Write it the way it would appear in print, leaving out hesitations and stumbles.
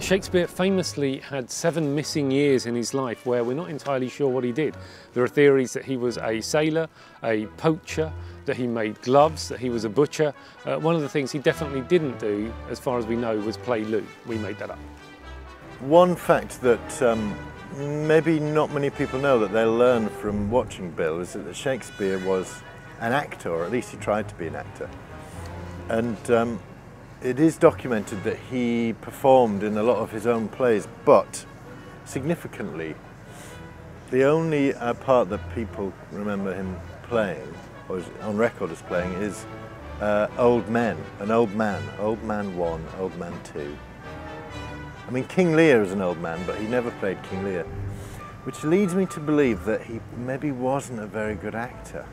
Shakespeare famously had 7 missing years in his life where we're not entirely sure what he did. There are theories that he was a sailor, a poacher, that he made gloves, that he was a butcher. One of the things he definitely didn't do, as far as we know, was play lute. We made that up. One fact that maybe not many people know that they learn from watching Bill is that Shakespeare was an actor, or at least he tried to be an actor. And it is documented that he performed in a lot of his own plays, but significantly, the only part that people remember him playing, or is on record as playing, is old men, an Old Man 1, Old Man 2. I mean, King Lear is an old man, but he never played King Lear, which leads me to believe that he maybe wasn't a very good actor.